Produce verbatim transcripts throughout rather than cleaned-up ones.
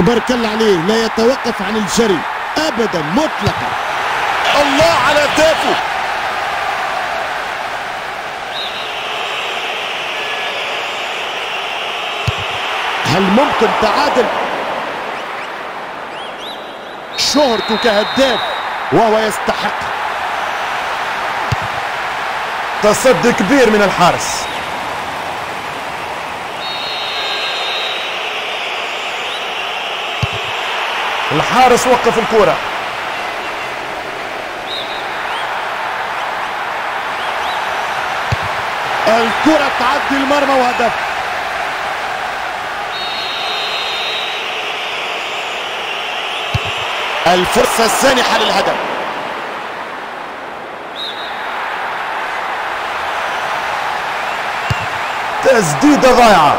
تبارك الله عليه، لا يتوقف عن الجري أبدا مطلقا. الله على تافه. هل ممكن تعادل شهرته كهداف وهو يستحق؟ تصدي كبير من الحارس. الحارس وقف الكرة. الكرة تعدي المرمى وهدف. الفرصة السانحة للهدف. تسديدة ضايعة.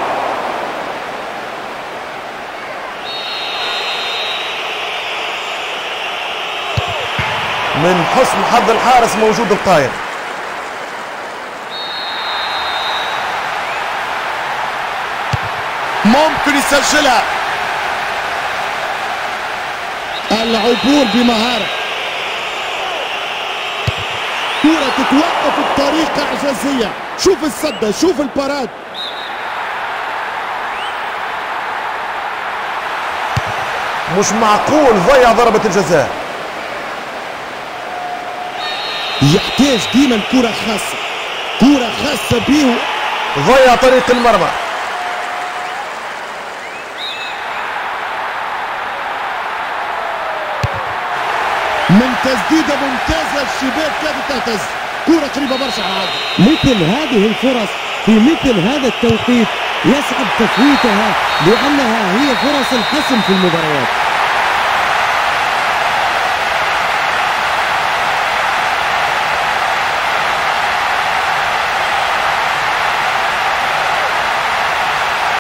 من حسن حظ الحارس موجود الطاير. ممكن يسجلها. العبور بمهارة. كرة تتوقف بطريقة إعجازية. شوف السدة، شوف الباراد. مش معقول ضيع ضربة الجزاء. يحتاج ديما كرة خاصة، كرة خاصة بيه. ضيع طريق المرمى. من تسديده ممتازه الشباب كانت تهتز. كره قريبه برشا. مثل هذه الفرص في مثل هذا التوقيت يصعب تفويتها لانها هي فرص الحسم في المباريات.